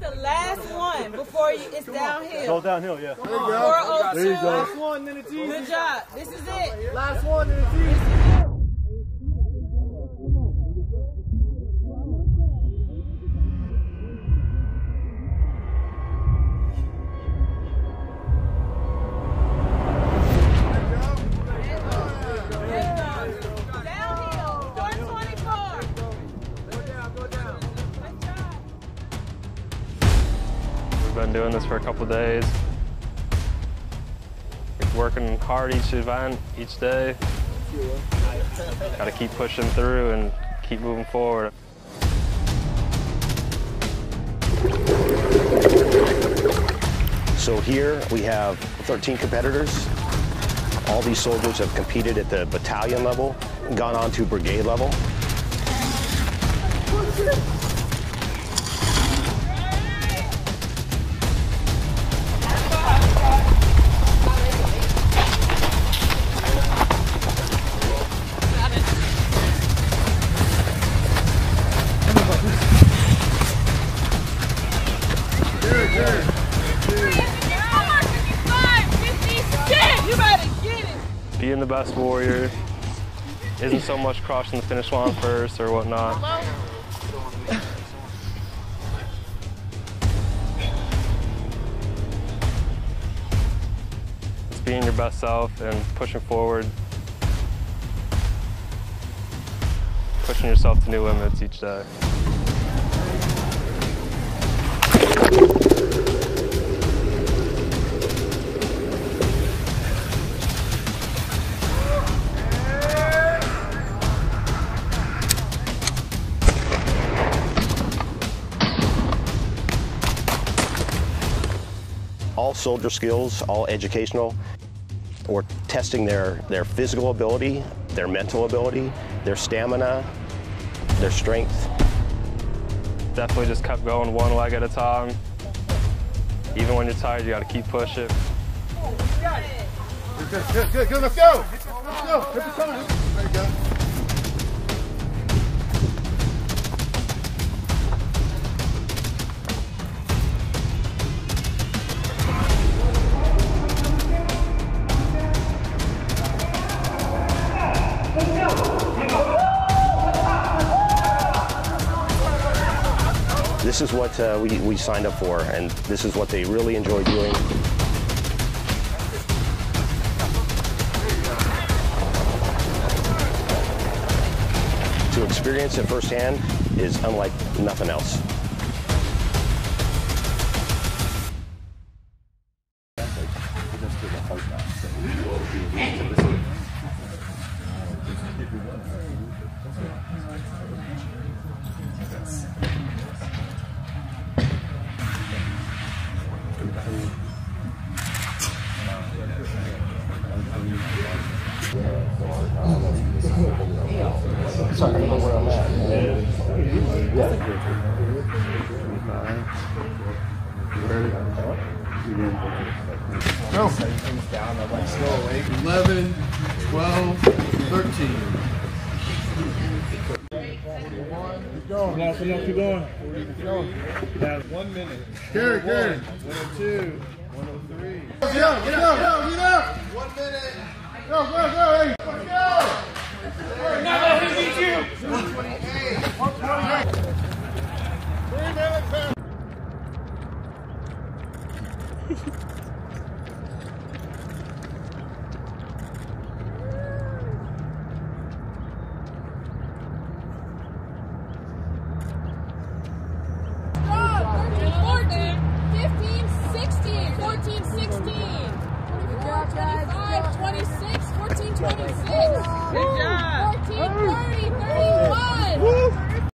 the last one before you, it's downhill. Go downhill, yeah. There you go. There you go. Last one, then it's easy. Good job. This is it. Last one, then it's easy. Been doing this for a couple of days. Working hard each event, each day. Gotta keep pushing through and keep moving forward. So here we have 13 competitors. All these soldiers have competed at the battalion level, gone on to brigade level. Being the best warrior isn't so much crossing the finish line first or whatnot. It's being your best self and pushing forward. Pushing yourself to new limits each day. All soldier skills, all educational. We're testing their physical ability, their mental ability, their stamina, their strength. Definitely just kept going one leg at a time. Even when you're tired, you gotta keep pushing. Good, good, good, let's go! Let's go, let's go! There you go. This is what we signed up for, and this is what they really enjoy doing. To experience it firsthand is unlike nothing else. Sorry, I don't know where I'm at. Yeah. Go. 11, 12, 13. Keep going. That's 1 minute. Good, good. 102. 103. Get up, get up, get up, get up. 1 minute. Go, go, go, hey. Good job. 14, 20, 6, 14, 26. Good job. 14, 30, 30.